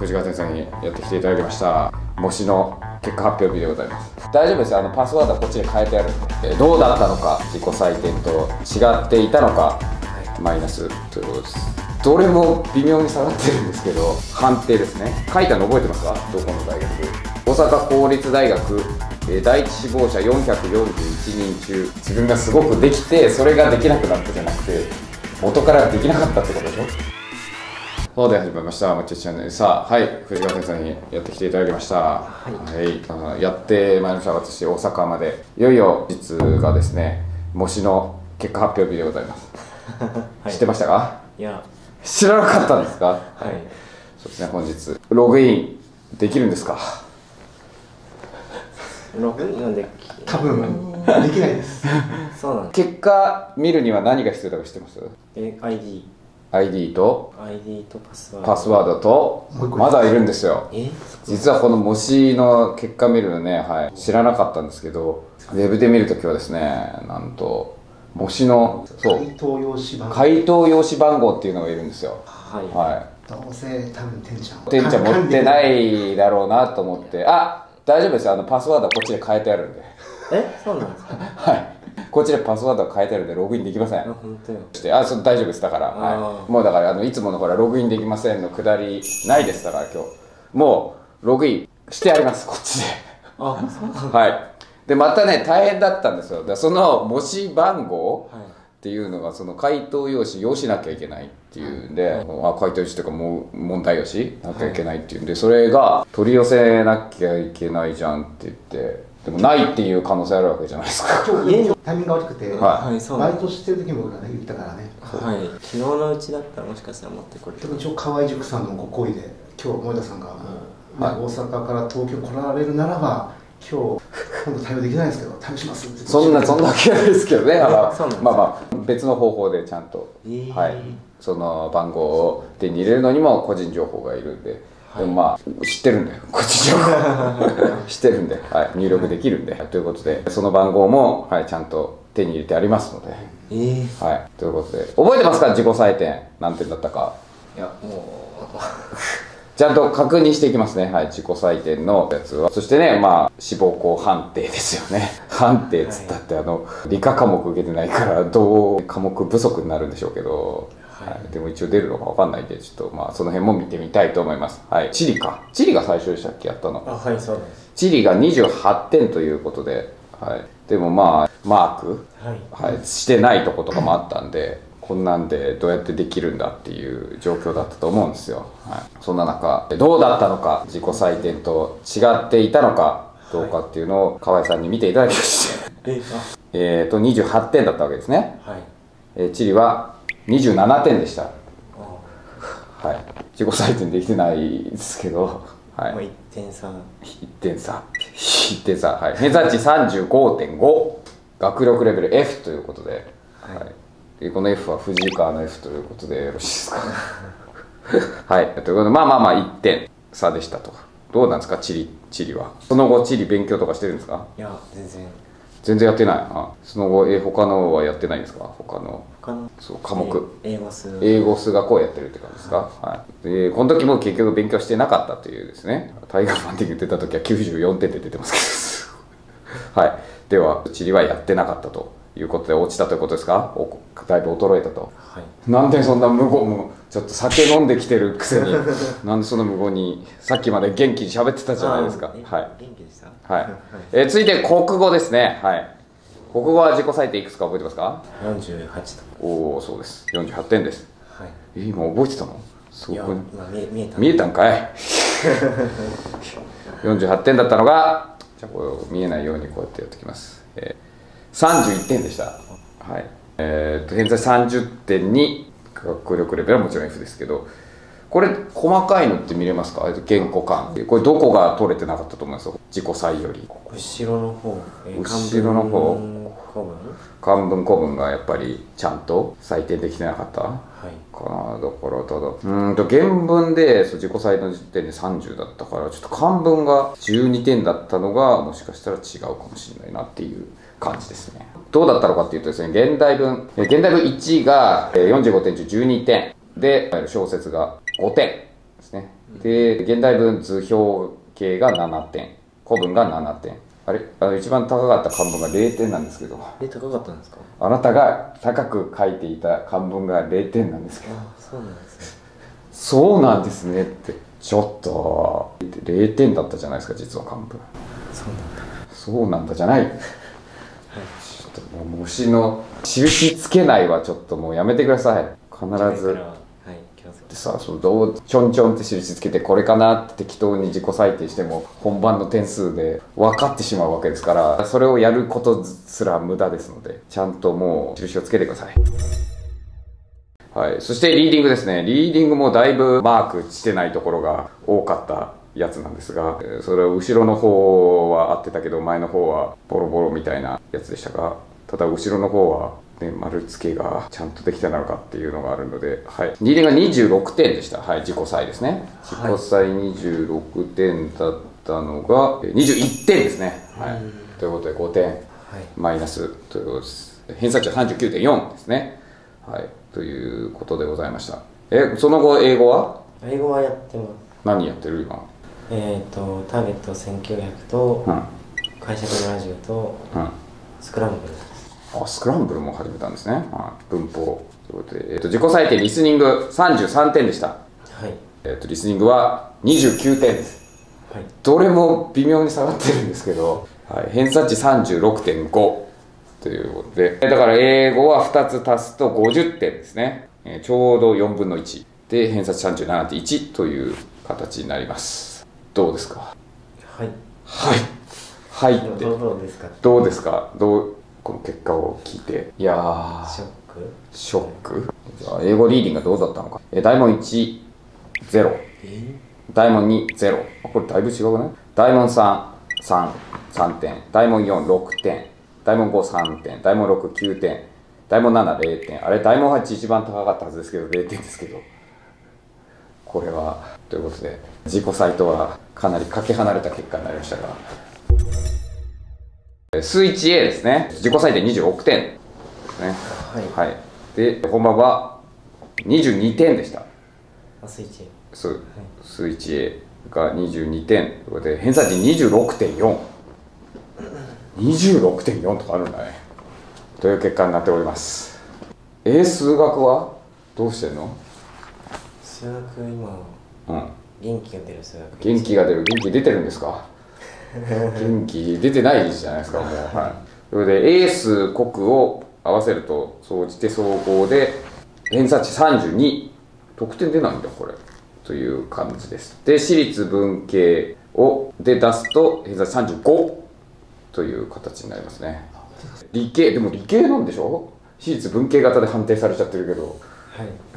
藤川先生にやってきていただきました模試の結果発表日でございます。大丈夫ですよ、パスワードはこっちで変えてあるんで、どうだったのか、自己採点と違っていたのか、マイナスということです。どれも微妙に下がってるんですけど、判定ですね。書いたの覚えてますか？どこの大学？大阪公立大学第一志望者441人中、自分がすごくできてそれができなくなったじゃなくて、元からできなかったってことでしょ。そうで始まりました、もっちチャンネル。さあ、はい、藤川先生にやってきていただきました。はい、やってまいりました。私、大阪まで。いよいよ実がですね、模試の結果発表日でございます。はい、知ってましたか？いや、知らなかったんですか？はい、はい、そうですね、本日ログインできるんですか？ログインでき多分できないです。そうなんです。結果見るには何が必要だか知ってます？ID とパスワードとまだいるんですよ。実はこの模試の結果見るのね、はい、知らなかったんですけど、ウェブで見るときはですね、なんと模試の回答用紙番号っていうのがいるんですよ。はい、はい、どうせ多分てんちゃん持ってないだろうなと思って、あ、大丈夫ですよ、パスワードはこっちで変えてあるんで。え、そうなんですか？はい、こっちでパスワードを変えてるんでログインできません。あ、そう、大丈夫です。だから、はい、もうだからいつものほらログインできませんのくだりないです。だから今日もうログインしてあります、こっちで。あ、そうはい。でまたね、大変だったんですよ。その模試番号っていうのが、その回答用紙用しなきゃいけないっていうんで、はい、あ、回答用紙というかもう問題用紙なきゃいけないっていうんで、それが取り寄せなきゃいけないじゃんって言って。でもないっていう可能性あるわけじゃないですか。今日家にタイミングが悪くて、バイトしてる時も言ったからね。はい、昨日のうちだったらもしかしたら持ってこれる。でも一応河合塾さんのご厚意で、今日森田さんが大阪から東京来られるならば、今日今度対応できないんですけど対応しますって。そんなわけないですけどね。まあまあ別の方法でちゃんと、はい、その番号を手に入れるのにも個人情報がいるんで。でもまあ知ってるんで、こっち知ってるんで、はい、入力できるんで、ということでその番号も、はい、ちゃんと手に入れてありますので、はい、ということで覚えてますか？自己採点何点だったか。いや、もうちゃんと確認していきますね。はい、自己採点のやつは。そしてね、まあ志望校判定ですよね。判定っつったって理科科目受けてないからどう科目不足になるんでしょうけど、はい、でも一応出るのか分かんないんで、ちょっとまあその辺も見てみたいと思います。はい、地理が最初でしたっけ、やったの。あ、はい、そうです。地理が28点ということで、はい、でもまあマーク、はい、してないとことかもあったんで、こんなんでどうやってできるんだっていう状況だったと思うんですよ。はい、そんな中どうだったのか、自己採点と違っていたのかどうかっていうのを河合さんに見ていただきまして、28点だったわけですね。はい、地理は27点でした。はい、自己採点できてないですけど、はい、もう1点差、はい、目指し 35.5、 学力レベル F ということで、はい、でこの F は藤川の F ということでよろしいですか？はい、ということでまあ1点差でしたと。どうなんですか、地理は。その後地理勉強とかしてるんですか？いや、全然やってない。あ、その後他のはやってないんですか？他のそう科目、英語数学をやってるって感じですか？はい、はい、でこの時も結局勉強してなかったというですね。タイガーパンティング出た時は94点で出てますけどはい、では地理はやってなかったということで落ちたということですか？だいぶ衰えたと。はい、なんでそんな無言、もうちょっと酒飲んできてるくせになんでそんな無言に、さっきまで元気に喋ってたじゃないですか。はい、元気でした。はい、続いて国語ですね。はい、国語は自己採点いくつか覚えてますか？48と。おお、そうです、48点です。はい、今覚えてたの？すごく見えたんかい48点だったのが、じゃあこう見えないようにこうやってやってきます。31点でした。はい、現在 30.2、 学力レベルはもちろん F ですけど、これ細かいのって見れますか？言語感、これどこが取れてなかったと思います？自己採より後ろの方、漢文古文がやっぱりちゃんと採点できてなかったかな。はい、だからただ原文で自己採の時点で30だったから、ちょっと漢文が12点だったのがもしかしたら違うかもしれないなっていう感じですね。どうだったのかっていうとですね、現代文1が45点中12点で、小説が5点ですね。で現代文図表系が7点古文が7点あれ一番高かった漢文が0点なんですけど。高かったんですか？あなたが高く書いていた漢文が0点なんですけど。あ、そうなんですね。そうなんですねってちょっと0点だったじゃないですか実は漢文。そうなんだ。そうなんだじゃない。ちょっともう模試の印つけないはちょっともうやめてください。必ず。でさ、そのどうちょんちょんって印つけてこれかなって適当に自己採点しても本番の点数で分かってしまうわけですから、それをやることすら無駄ですので、ちゃんともう印をつけてください。はい、そしてリーディングですね。リーディングもだいぶマークしてないところが多かったやつなんですが、それは後ろの方は合ってたけど前の方はボロボロみたいなやつでしたが、ただ後ろの方はね、丸付けがちゃんとできたのかっていうのがあるので、はい、リーディングが26点でした。はい、自己採ですね。自己採26点だったのが21点ですね。はい、ということで5点マイナスということです。偏差値は 39.4 ですね。はい、ということでございました。その後英語は？英語はやってます。何やってる今？ターゲット1900と、うん、解釈70と、うん、スクランブル。あ、スクランブルも始めたんですね。はい、文法ということで、自己採点リスニング33点でした。はい。リスニングは29点です。はい。どれも微妙に下がってるんですけど、はい、偏差値 36.5 ということで、だから英語は2つ足すと50点ですね。ちょうど4分の1で偏差値 37.1 という形になります。どうですか？はい。はい。はいって。どうですか？どうですか？この結果を聞いて、いやー、ショック。じゃあ英語リーディングがどうだったのか。大問1、0。大問2、0。これだいぶ違うね。大問3、3点。大問4、6点。大問5、3点。大問6、9点。大問7、0点。あれ、大問8一番高かったはずですけど、0点ですけど。これは、ということで、自己採とはかなりかけ離れた結果になりましたが。数 1A ですね。自己採点26点ですね。はい、はい、で本番は22点でした。数 1A 数 1A が22点ということで、偏差値 26.4 26.4 とかあるんだね、という結果になっております。数学はどうしてんの？数学今、うん、元気が出る数学。元気出てるんですか？元気出てないじゃないですか、もう。はい。それで、英数国を合わせると、総じて総合で、偏差値32。得点出ないんだ、これ。という感じです。で、私立文系を、で出すと、偏差値35。という形になりますね。理系、でも理系なんでしょ？私立文系型で判定されちゃってるけど。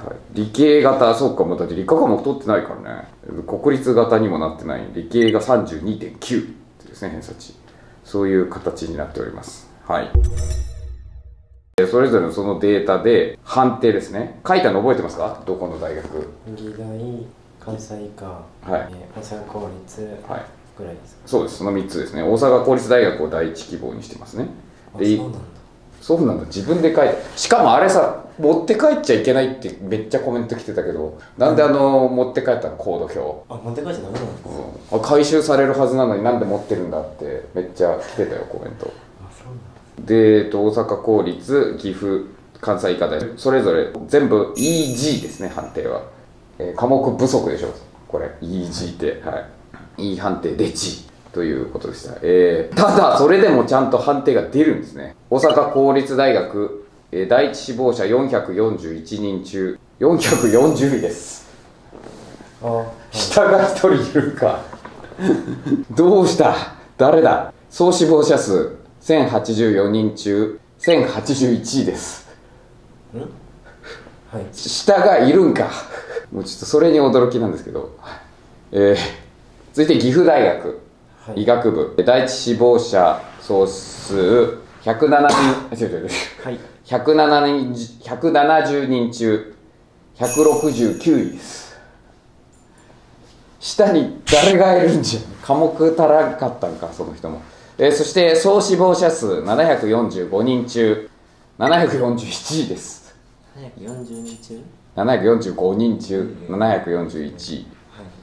はい、理系型、そうか、もうだって理科科も取ってないからね。国立型にもなってない。理系が 32.9 ですね、偏差値。そういう形になっております。はい、それぞれのそのデータで判定ですね。書いたの覚えてますか？どこの大学？技大、関西医科、はい、大阪公立ぐらいですか？はい、そうです。その3つですね。大阪公立大学を第一希望にしてますね。で、そうなんだ。そうなんだ。自分で書いて、しかもあれさ、持って帰っちゃいけないってめっちゃコメント来てたけど、なんで持って帰ったの？コード表。あ、持って帰っちゃダメなんですか？回収されるはずなのになんで持ってるんだってめっちゃ来てたよ、コメント。あ、そうなんです。で、大阪公立、岐阜、関西医科大、それぞれ全部 EG ですね、判定は。科目不足でしょ、これ。EG って、はい。E 判定で G。ということでした。ただ、それでもちゃんと判定が出るんですね。大阪公立大学、第一志望者441人中、440位です。下が1人いるか。どうした誰だ？総志望者数、1084人中、1081位です。ん？はい。下がいるんか。もうちょっとそれに驚きなんですけど。続いて岐阜大学。医学部第一志望者総数170人中169位です。下に誰がいるんじゃん。科目足らんかったんか、その人も。そして総志望者数745人中741位です。745人中741位。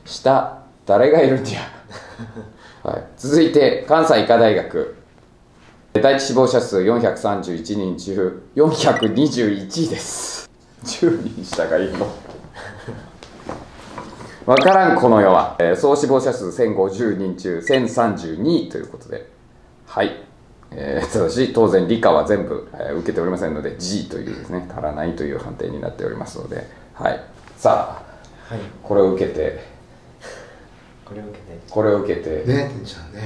下誰がいるんじゃ、はい、続いて関西医科大学、第一死亡者数431人中421位です。10人下がいいのわからんこの世は、総死亡者数1050人中1032位ということで、はい、ただし当然理科は全部、受けておりませんので G というですね、足らないという判定になっておりますので、はい、さあ、はい、これを受けてね、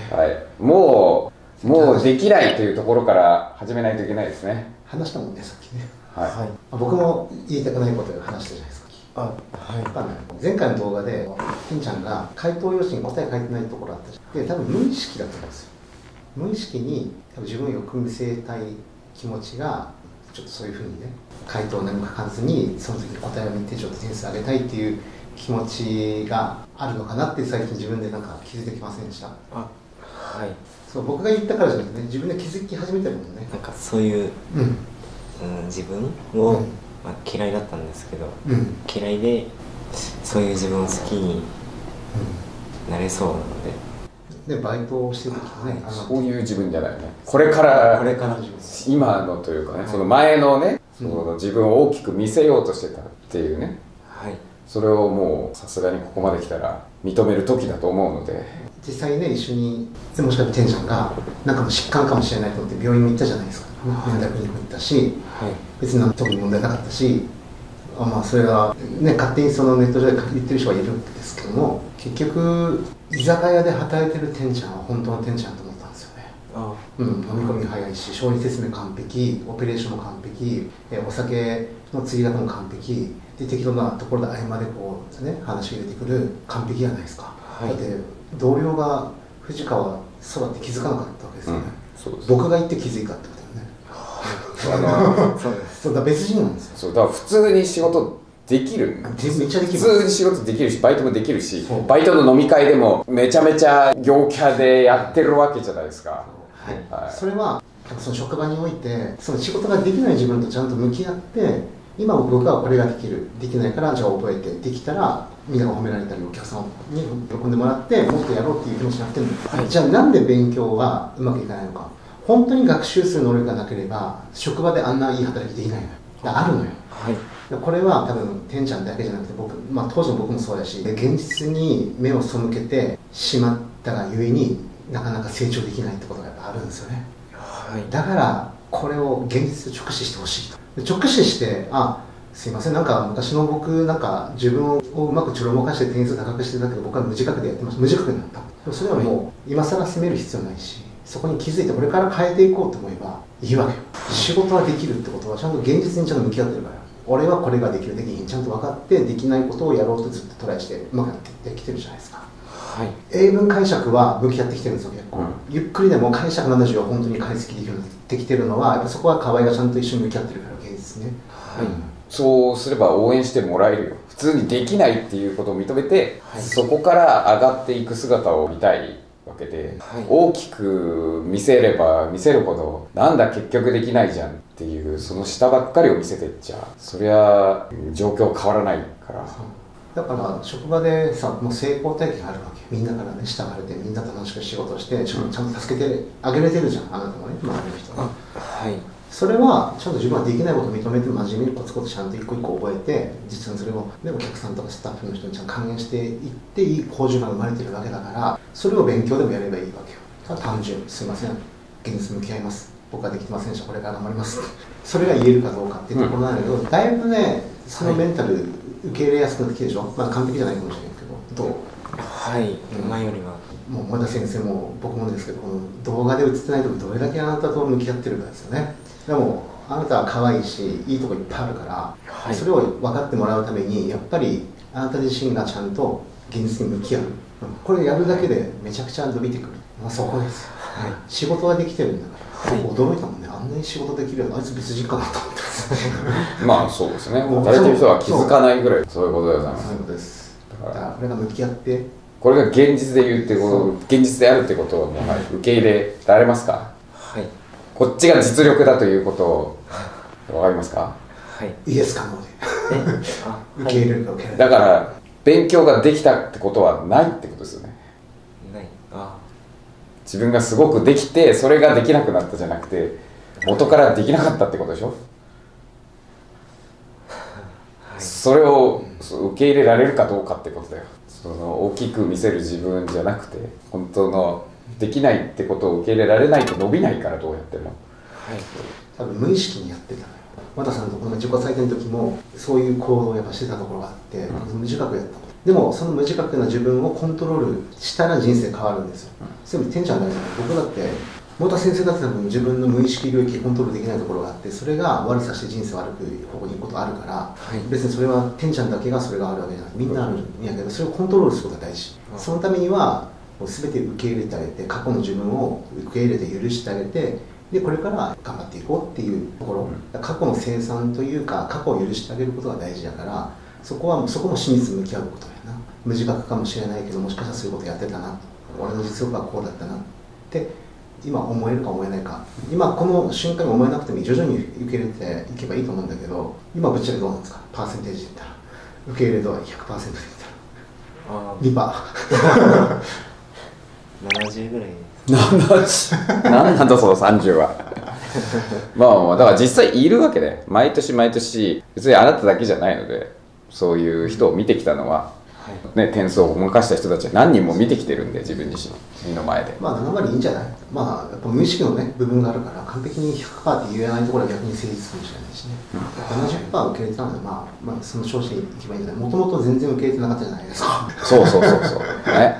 はい、もうできないというところから始めないといけないですね。話したもんね、さっきね。はい、はい、僕も言いたくないことを話したじゃないですか。はい、前回の動画でてんちゃんが回答用紙に答え書いてないところあったじゃん。で、多分無意識だったんですよ。無意識に多分自分を組みせたい気持ちがちょっとそういうふうにね、回答を何も書かずにその時に答えを見てちょっと点数上げたいっていう気持ちがあるのかなって最近自分でなんか気づいてきませんでした？あ、はい。そう、僕が言ったからじゃなくてね、自分で気づき始めてるもんね。なんかそういう、自分を、まあ、嫌いだったんですけど、嫌いでそういう自分を好きになれそうなので、バイトをしてる時はね、そういう自分じゃないよね。これから今のというかね、その前のね、その自分を大きく見せようとしてたっていうね、はい、それをもうさすがにここまで来たら認める時だと思うので、実際ね、一緒にもしかしててんちゃんがなんかの疾患かもしれないと思って病院に行ったじゃないですか。メンタルクリニックに行ったし、はい、別に特に問題なかったし、まあ、それは、ね、勝手にそのネット上で言ってる人はいるんですけども、結局居酒屋で働いてるてんちゃんは本当のてんちゃんと思ったんですよね。ああ、飲み込み早いし、小児説明完璧、オペレーションも完璧、お酒の釣り方も完璧で、適当なところで合間でこう、ね、話を入れてくる、完璧じゃないですか。はい、だって同僚が藤川そばって気づかなかったわけですよね。そうです。僕が行って気づいたってことよね。そうだ、別人なんですよ。そうだから普通に仕事できる、めっちゃできる。普通に仕事できるし、バイトもできるし、バイトの飲み会でもめちゃめちゃ陽キャでやってるわけじゃないですか。それはその職場において、その仕事ができない自分とちゃんと向き合って、今僕はこれができる、できないからじゃあ覚えて、できたらみんなが褒められたり、お客さんに喜んでもらって、もっとやろうっていう気持ちになってるの、はい、じゃあなんで勉強がうまくいかないのか。本当に学習する能力がなければ職場であんないい働きできないのよ。あるのよ、はい、これは多分てんちゃんだけじゃなくて僕、まあ、当時の僕もそうだし、現実に目を背けてしまったがゆえになかなか成長できないってことがやっぱあるんですよね、はい、だからこれを現実で直視してほしいと。直視して、あ、すいません、なんか昔の僕なんか自分をうまくちょろまかして点数高くしてたけど、僕は無自覚でやってました。無自覚になった。それはもう今更責める必要ないし、そこに気づいてこれから変えていこうと思えばいいわけよ。仕事はできるってことはちゃんと現実にちゃんと向き合ってるから、俺はこれができる、できひん、ちゃんと分かって、できないことをやろうとずっとトライしてうまくなってきてるじゃないですか。はい、英文解釈は向き合ってきてるんですよ、結構、ゆっくりでも解釈70を本当に解析できるようになってきてるのは、やっぱそこは河合がちゃんと一緒に向き合ってるから、現実ね。はい、そうすれば応援してもらえるよ。普通にできないっていうことを認めて、はい、そこから上がっていく姿を見たいわけで、はい、大きく見せれば見せるほど、なんだ結局できないじゃんっていう、その下ばっかりを見せてっちゃ、そりゃ状況変わらないから。だから職場でさ、もう成功体験あるわけ。みんなからね、慕われて、みんな楽しく仕事して、ちゃんと助けてあげれてるじゃん、あなたもね、周りの人が。はい、それはちゃんと自分はできないことを認めて、真面目にコツコツちゃんと一個一個覚えて、実際それをでお客さんとかスタッフの人にちゃんと還元していって、いい好循環が生まれてるわけだから、それを勉強でもやればいいわけよ。ただ単純、すいません、現実向き合います、僕はできてませんでした、これから頑張りますそれが言えるかどうかっていうところなんだけど、だいぶね、そのメンタル受け入れやすくなってきてるでしょ。まあ完璧じゃないかもしれないけど、どう？はい、前よりはもう森田先生も僕もですけど、この動画で映ってないとこ、どれだけあなたと向き合ってるかですよね。でもあなたは可愛いし、いいとこいっぱいあるから、はい、それを分かってもらうために、やっぱりあなた自身がちゃんと現実に向き合う、これやるだけでめちゃくちゃ伸びてくる、まあ、そこです、はい、仕事はできてるんだから。驚いたもんね、あんなに仕事できるような、あいつ別人かなと思ってますまあそうですね、働いてる人は気づかないぐらい、そういうことでございます。そういうことです。だからこれが向き合って、これが現実で言うってこと、現実であるってことをもう受け入れられますか。はい、こっちが実力だということを分かりますか。はい、イエス可能で受け入れるか受け入れるか。だから勉強ができたってことはないってことですよね。ない。あ、自分がすごくできてそれができなくなったじゃなくて、元からできなかったってことでしょ。はい、それを受け入れられるかどうかってことだよ。その大きく見せる自分じゃなくて、本当のできないってことを受け入れられないと伸びないから、どうやっても。はい、多分無意識にやってたのよ。和田さんのこの自己採点の時もそういう行動をやっぱしてたところがあって、無自覚やった。でもその無自覚な自分をコントロールしたら人生変わるんですよ。そういう意味で天ちゃん大事なの。僕だって太田先生だって多分自分の無意識領域コントロールできないところがあって、それが悪さして人生悪く方向に行くことあるから、はい、別にそれは天ちゃんだけがそれがあるわけじゃない、みんなあるんやけど、それをコントロールすることが大事。そのためにはもう全て受け入れてあげて、過去の自分を受け入れて許してあげて、でこれから頑張っていこうっていうところ、過去の清算というか過去を許してあげることが大事だから、そこはそこも真実に向き合うことやな。無自覚かもしれないけど、もしかしたらそういうことやってたな、俺の実力はこうだったなって今思えるか思えないか、今この瞬間に思えなくても徐々に受け入れていけばいいと思うんだけど、今ぶっちゃけどうなんですか、パーセンテージで言ったら受け入れ度は 100% で言ったら 2%。70ぐらい何なんだその30は。まあまあ、だから実際いるわけで、毎年毎年別にあなただけじゃないので、そういう人を見てきたのは、はい、ね、点数をごまかした人たちは何人も見てきてるんで、自分自身身の前で。まあ7割いいんじゃない。まあやっぱ無意識のね部分があるから、完璧に 100% って言えないところは逆に成立かもしれないしね。70% 受け入れてたので、まあその調子でいけばいいんじゃない。もともと全然受け入れてなかったじゃないですか。そうそうそうそうね。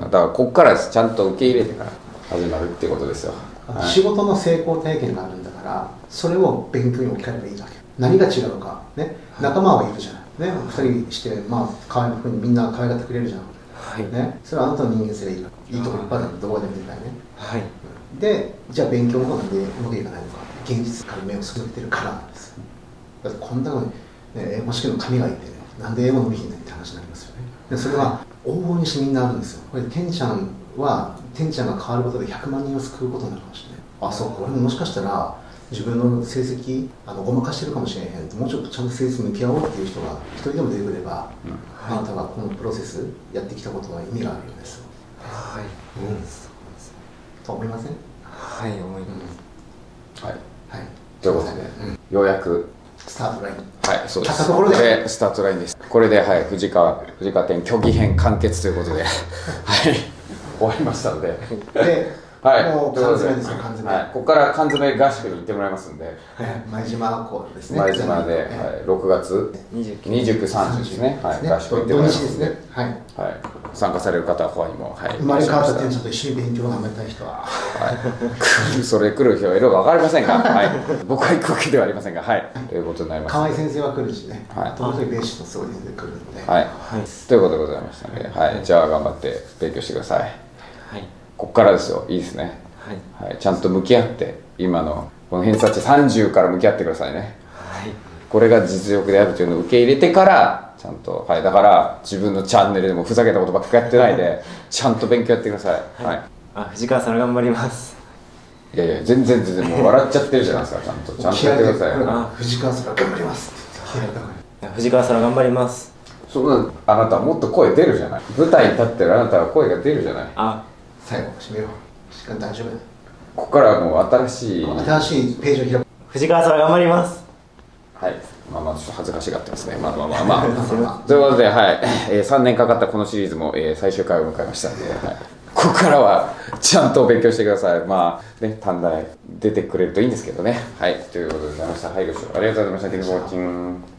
だからここからちゃんと受け入れてから始まるっていうことですよ。はい、仕事の成功体験があるんだから、それを勉強に置き換えればいいだけ。何が違うかね、仲間はいるじゃないね、2人して、まあ、可愛いふうにみんな可愛がってくれるじゃん、はいね、それはあなたの人間性がいいから、いいとこいっぱいあるの、どこでもいいからね、はい、で、じゃあ勉強のことでうまくいかないのか、現実から目を背けてるからなんです。だってこんなのに、ね、英語試験の紙がいてね、なんで英語の見ひんねんって話になりますよね。でそれは往々にしてみんなあるんですよ。これ天ちゃんは、天ちゃんが変わることで100万人を救うことになるかもしれない。あ、そうか、俺ももしかしたら自分の成績ごまかしてるかもしれへん、もうちょっとちゃんと成績に向き合おうっていう人が一人でも出てくれば、うん、はい、あなたがこのプロセスやってきたことは意味があるんですよ。はい、うん、そうですね。と思いません？はい、思います。はい、はい、ということで、ようやくスタートライン、はい、そうです。これスタートラインです。これで、はい、藤川店虚偽編完結ということで、はい、終わりましたので。ではい、もう缶詰ですよ、缶詰。ここから缶詰合宿に行ってもらいますんで、前島港ですね。前島で6月29、30ですね、合宿行ってもらいますんで、参加される方は他にも、生まれ変わった店長と一緒に勉強を頑張りたい人は、それ来る日はいろいろ分かりませんが、僕は行くわけではありませんが、ということになります。河合先生は来るしね、友達ベーシックのすごい先生来るので。ということでございましたので、じゃあ頑張って勉強してください。ここからですよ、いいですね、はいはい、ちゃんと向き合って今のこの偏差値30から向き合ってくださいね、はい、これが実力であるというのを受け入れてからちゃんと、はい、だから自分のチャンネルでもふざけたことばっかやってないでちゃんと勉強やってください、はい、あ、藤川さん頑張ります。いやいや、全然もう笑っちゃってるじゃないですか。ちゃんとやってください。藤川さん頑張りますって。藤川さん頑張ります。そんなあなたもっと声出るじゃない。舞台に立ってるあなたは声が出るじゃない。あ、最後締めよう。時間大丈夫。ここからもう新しいページを開く。藤川さん頑張ります。はい。まあちょっと恥ずかしがってますね。まあ。ということで、はい。3年かかったこのシリーズも、最終回を迎えましたので、はい、ここからはちゃんと勉強してください。まあね、短大出てくれるといいんですけどね。はい。ということでございました。はい、ご視聴ありがとうございました。ティングウォーキン。